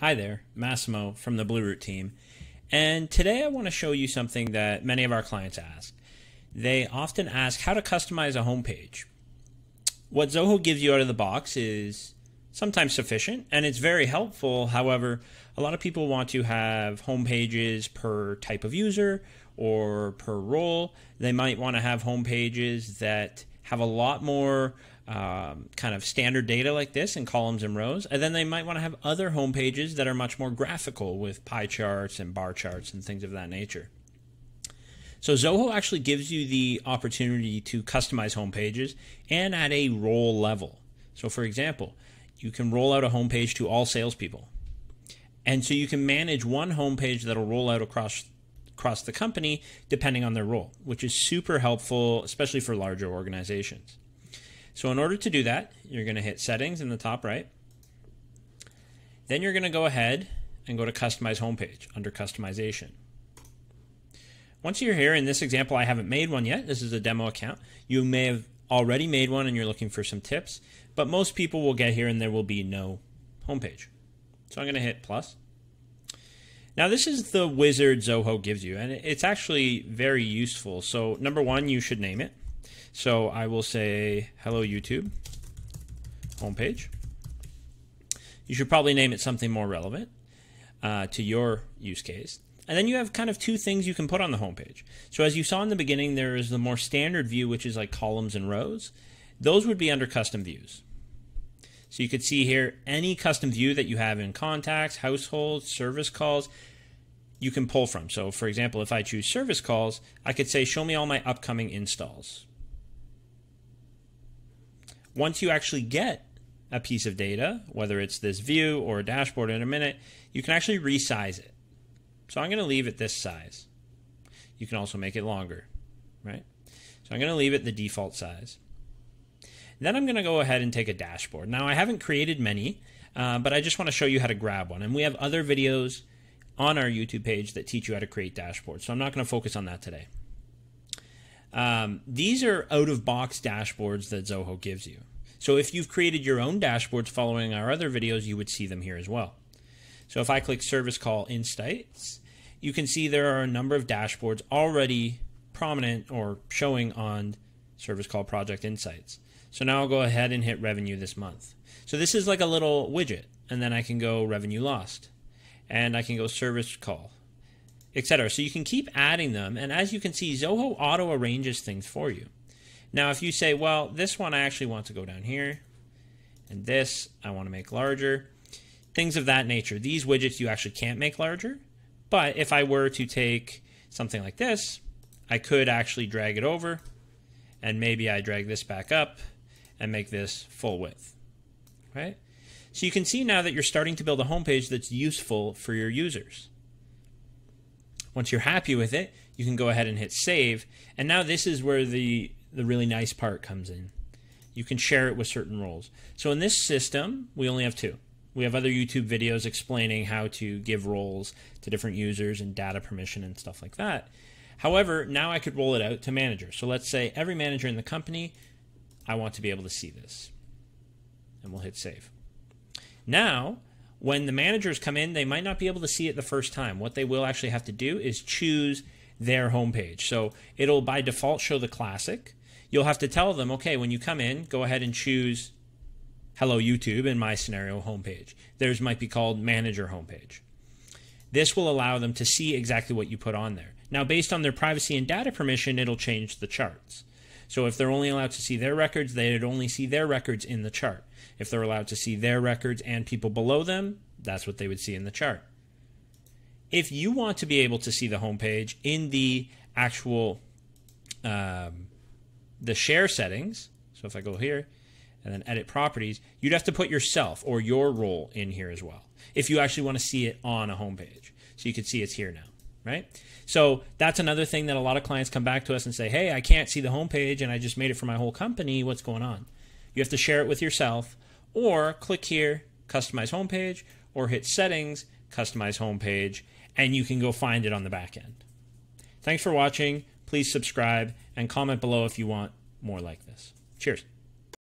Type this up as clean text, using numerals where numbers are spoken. Hi there, Massimo from the Blue Root team, and today I want to show you something that many of our clients ask. They often ask how to customize a homepage. What Zoho gives you out of the box is sometimes sufficient, and it's very helpful. However, a lot of people want to have homepages per type of user or per role. They might want to have homepages that have a lot more kind of standard data like this in columns and rows, and then they might want to have other home pages that are much more graphical with pie charts and bar charts and things of that nature. So Zoho actually gives you the opportunity to customize home pages and at a role level. So for example, you can roll out a home page to all salespeople, and so you can manage one home page that'll roll out across the company depending on their role, which is super helpful, especially for larger organizations. So in order to do that, you're going to hit Settings in the top right. Then you're going to go ahead and go to Customize Homepage under Customization. Once you're here, in this example, I haven't made one yet. This is a demo account. You may have already made one and you're looking for some tips, but most people will get here and there will be no homepage. So I'm going to hit plus. Now this is the wizard Zoho gives you, and it's actually very useful. So number one, you should name it. So I will say, hello YouTube homepage. You should probably name it something more relevant to your use case. And then you have kind of two things you can put on the homepage. So as you saw in the beginning, there is the more standard view, which is like columns and rows. Those would be under custom views. So you could see here any custom view that you have in contacts, households, service calls, you can pull from. So for example, if I choose service calls, I could say, show me all my upcoming installs. Once you actually get a piece of data, whether it's this view or a dashboard in a minute, you can actually resize it. So I'm going to leave it this size. You can also make it longer, right? So I'm going to leave it the default size. Then I'm going to go ahead and take a dashboard. Now I haven't created many, but I just want to show you how to grab one. And we have other videos on our YouTube page that teach you how to create dashboards. So I'm not going to focus on that today. These are out-of-box dashboards that Zoho gives you. So if you've created your own dashboards following our other videos, you would see them here as well. So if I click Service Call Insights, you can see there are a number of dashboards already prominent or showing on Service Call Project Insights. So now I'll go ahead and hit Revenue this month. So this is like a little widget, and then I can go Revenue Lost, and I can go Service Call, etc. So you can keep adding them, and as you can see, Zoho auto arranges things for you. Now if you say, well, this one I actually want to go down here, and this I want to make larger, things of that nature. These widgets you actually can't make larger, but if I were to take something like this, I could actually drag it over, and maybe I drag this back up and make this full width, right? So you can see now that you're starting to build a homepage that's useful for your users. Once you're happy with it, you can go ahead and hit save. And now this is where the really nice part comes in. You can share it with certain roles. So in this system, we only have two. We have other YouTube videos explaining how to give roles to different users and data permission and stuff like that. However, now I could roll it out to managers. So let's say every manager in the company, I want to be able to see this. And we'll hit save. Now, when the managers come in, they might not be able to see it the first time. What they will actually have to do is choose their homepage. So it'll by default show the classic. You'll have to tell them, okay, when you come in, go ahead and choose Hello YouTube in my scenario homepage. Theirs might be called Manager Homepage. This will allow them to see exactly what you put on there. Now, based on their privacy and data permission, it'll change the charts. So if they're only allowed to see their records, they'd only see their records in the chart. If they're allowed to see their records and people below them, that's what they would see in the chart. If you want to be able to see the homepage in the actual the share settings, so if I go here and then edit properties, you'd have to put yourself or your role in here as well, if you actually want to see it on a homepage. So you can see it's here now. Right? So that's another thing that a lot of clients come back to us and say, hey, I can't see the homepage and I just made it for my whole company. What's going on? You have to share it with yourself, or click here, Customize Homepage, or hit Settings, Customize Homepage, and you can go find it on the back end. Thanks for watching. Please subscribe and comment below if you want more like this. Cheers.